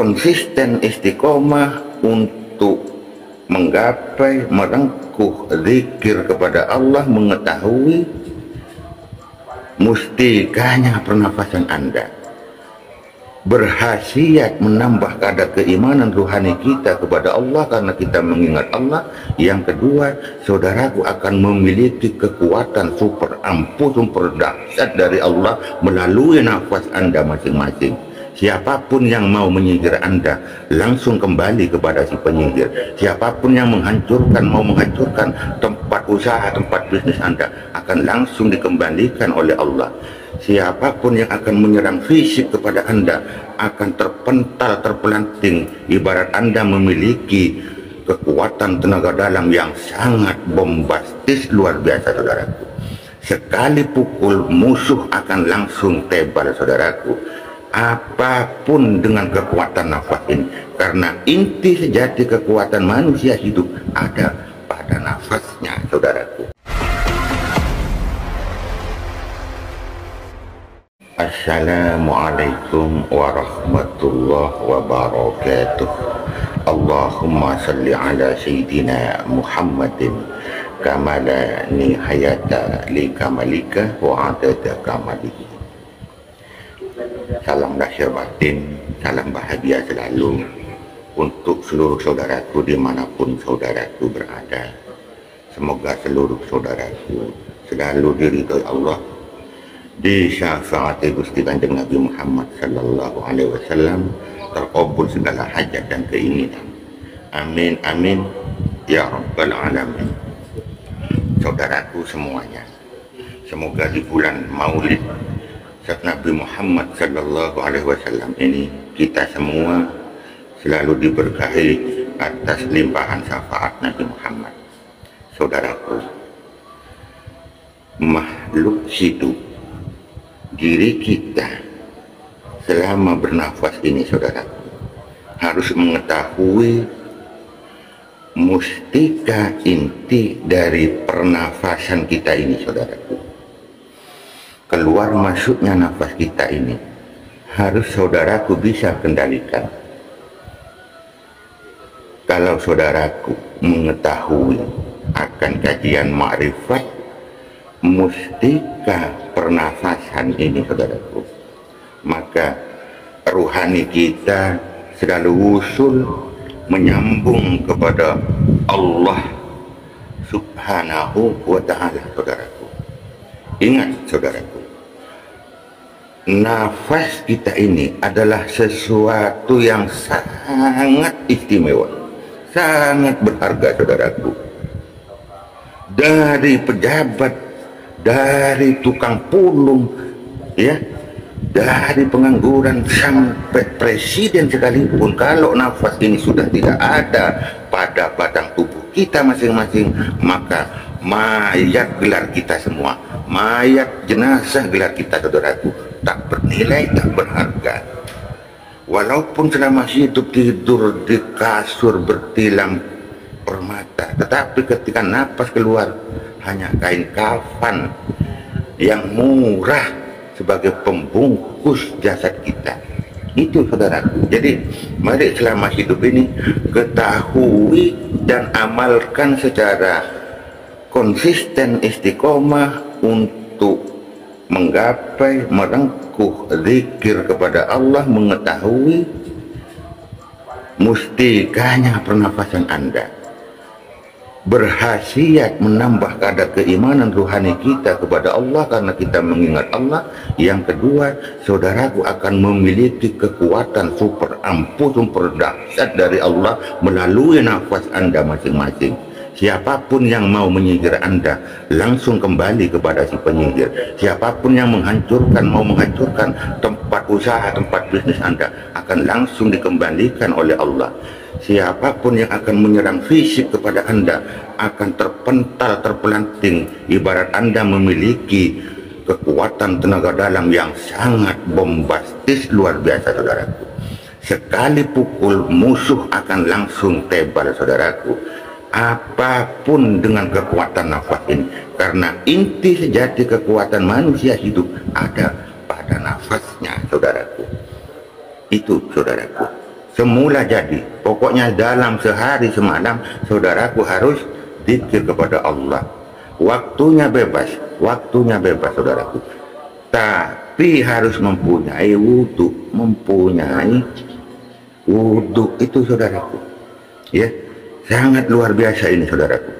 konsisten istiqomah untuk menggapai, merengkuh zikir kepada Allah, mengetahui mustikanya pernafasan Anda. Berkhasiat menambah kadar keimanan ruhani kita kepada Allah karena kita mengingat Allah. Yang kedua, saudaraku akan memiliki kekuatan super ampuh, super dahsyat dari Allah melalui nafas Anda masing-masing. Siapapun yang mau menyihir Anda langsung kembali kepada si penyihir. Siapapun yang menghancurkan, mau menghancurkan tempat usaha, tempat bisnis Anda, akan langsung dikembalikan oleh Allah. Siapapun yang akan menyerang fisik kepada Anda akan terpental, terpelanting, ibarat Anda memiliki kekuatan tenaga dalam yang sangat bombastis, luar biasa saudaraku. Sekali pukul, musuh akan langsung tebal saudaraku, apapun dengan kekuatan nafas ini. Karena inti sejati kekuatan manusia hidup ada pada nafasnya saudaraku. Assalamualaikum warahmatullahi wabarakatuh. Allahumma salli ala Sayyidina Muhammadin kamala nihayata li kamalika wa adada kamalika. Salam dahsyat batin, salam bahagia selalu untuk seluruh saudaraku dimanapun saudaraku berada. Semoga seluruh saudaraku selalu diridhoi Allah di syafaat Gusti Kanjeng Nabi Muhammad sallallahu alaihi wasallam, terkabul segala hajat dan keinginan. Amin amin ya rabbal alamin. Saudaraku semuanya, semoga di bulan Maulid Nabi Muhammad sallallahu alaihi wasallam ini kita semua selalu diberkahi atas limpahan syafaat Nabi Muhammad. Saudaraku, makhluk hidup, diri kita selama bernafas ini saudaraku harus mengetahui mustika inti dari pernafasan kita ini saudaraku. Keluar masuknya nafas kita ini harus saudaraku bisa kendalikan. Kalau saudaraku mengetahui akan kajian makrifat mustika pernafasan ini saudaraku, maka ruhani kita selalu usul menyambung kepada Allah subhanahu wa ta'ala saudaraku. Ingat saudaraku, nafas kita ini adalah sesuatu yang sangat istimewa, sangat berharga saudaraku. Dari pejabat, dari tukang pulung, ya, dari pengangguran sampai presiden sekalipun, kalau nafas ini sudah tidak ada pada batang tubuh kita masing-masing, maka mayat gelar kita semua, mayat jenazah gelar kita saudaraku, tak bernilai, tak berharga. Walaupun selama hidup tidur di kasur bertilam permata, tetapi ketika nafas keluar hanya kain kafan yang murah sebagai pembungkus jasad kita. Itu saudaraku. Jadi mari selama hidup ini ketahui dan amalkan secara konsisten istiqomah untuk menggapai, merengkuh zikir kepada Allah, mengetahui mustikanya pernafasan Anda. Berkhasiat menambah kadar keimanan ruhani kita kepada Allah karena kita mengingat Allah. Yang kedua, saudaraku akan memiliki kekuatan super ampuh, super dahsyat dari Allah melalui nafas Anda masing-masing. Siapapun yang mau menyihir Anda langsung kembali kepada si penyihir. Siapapun yang menghancurkan, mau menghancurkan tempat usaha, tempat bisnis Anda, akan langsung dikembalikan oleh Allah. Siapapun yang akan menyerang fisik kepada Anda akan terpental, terpelanting, ibarat Anda memiliki kekuatan tenaga dalam yang sangat bombastis, luar biasa saudaraku. Sekali pukul, musuh akan langsung tebal saudaraku, apapun dengan kekuatan nafas ini. Karena inti sejati kekuatan manusia hidup ada pada nafasnya saudaraku. Itu saudaraku, semula jadi. Pokoknya dalam sehari semalam saudaraku harus zikir kepada Allah. Waktunya bebas saudaraku. Tapi harus mempunyai wudhu, itu saudaraku. Ya, sangat luar biasa ini saudaraku.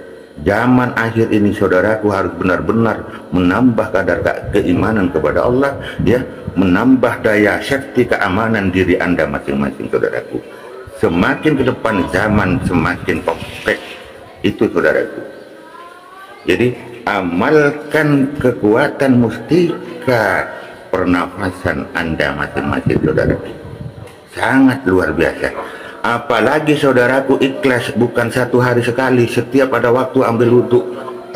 Zaman akhir ini saudaraku harus benar-benar menambah kadar keimanan kepada Allah, ya, menambah daya serta keamanan diri Anda masing-masing saudaraku. Semakin ke depan zaman semakin kompleks itu saudaraku. Jadi amalkan kekuatan mustika pernafasan Anda masing-masing saudaraku. Sangat luar biasa. Apalagi saudaraku ikhlas bukan satu hari sekali, setiap ada waktu ambil wudhu,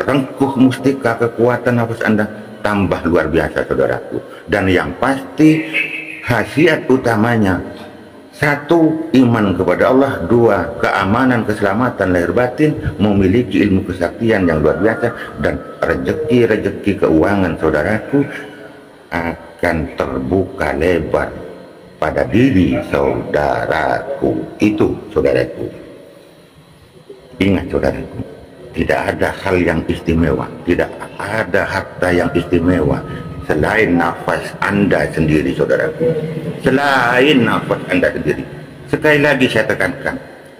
rengkuh mustika, kekuatan nafas Anda tambah luar biasa saudaraku. Dan yang pasti khasiat utamanya, satu, iman kepada Allah, dua, keamanan, keselamatan lahir batin, memiliki ilmu kesaktian yang luar biasa, dan rezeki keuangan saudaraku akan terbuka lebar pada diri saudaraku. Itu saudaraku, ingat saudaraku, tidak ada hal yang istimewa, tidak ada harta yang istimewa selain nafas Anda sendiri saudaraku, selain nafas Anda sendiri. Sekali lagi saya tekankan,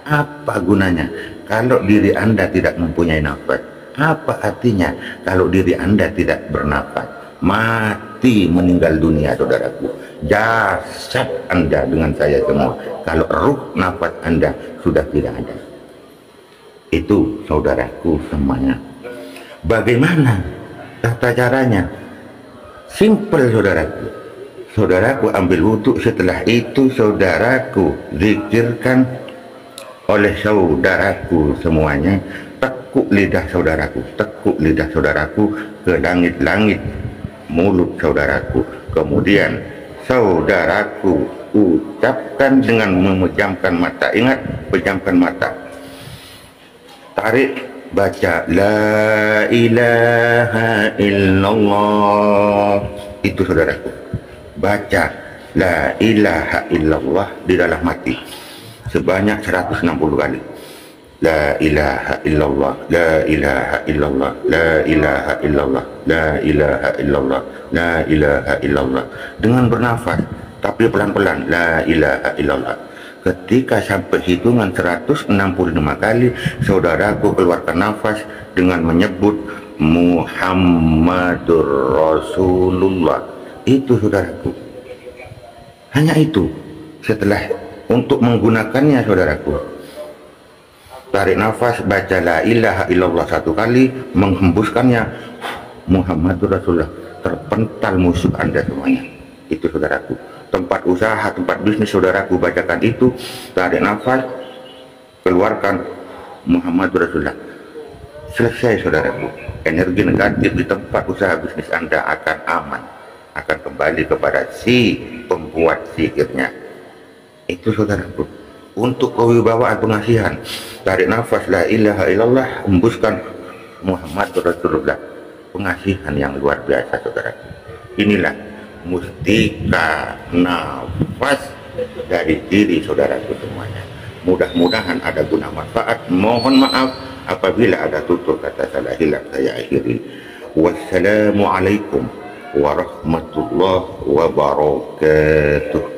apa gunanya kalau diri Anda tidak mempunyai nafas? Apa artinya kalau diri Anda tidak bernafas? Mati, meninggal dunia saudaraku. Jasad Anda dengan saya semua, kalau ruh nafas Anda sudah tidak ada. Itu saudaraku semuanya. Bagaimana tata caranya? Simple saudaraku. Saudaraku ambil wudhu, setelah itu saudaraku zikirkan oleh saudaraku semuanya. Tekuk lidah saudaraku, tekuk lidah saudaraku ke langit-langit mulut saudaraku. Kemudian saudaraku ucapkan dengan memejamkan mata. Ingat, pejamkan mata, tarik, baca la ilaha illallah. Itu saudaraku, baca la ilaha illallah di dalam hati sebanyak 160 kali. La ilaha illallah, la ilaha illallah, la ilaha illallah, la ilaha illallah, la ilaha illallah. Dengan bernafas, tapi pelan-pelan, la ilaha illallah. Ketika sampai hitungan 165 kali, saudaraku keluarkan nafas dengan menyebut Muhammadur Rasulullah. Itu saudaraku, hanya itu. Setelah untuk menggunakannya saudaraku, tarik nafas, baca la ilaha illallah satu kali, menghembuskannya Muhammadur Rasulullah, terpental musuh Anda semuanya. Itu saudaraku. Tempat usaha, tempat bisnis saudaraku, bacakan itu, tarik nafas, keluarkan Muhammadur Rasulullah. Selesai saudaraku. Energi negatif di tempat usaha bisnis Anda akan aman, akan kembali kepada si pembuat zikirnya. Itu saudaraku. Untuk kewibawaan pengasihan, tarik nafas la ilaha illallah, hembuskan Muhammad Rasulullah. Pengasihan yang luar biasa saudara. Inilah mustika nafas dari diri saudaraku semuanya. Mudah-mudahan ada guna manfaat. Mohon maaf apabila ada tutur kata salah hilaf, saya akhiri. Wassalamualaikum warahmatullahi wabarakatuh.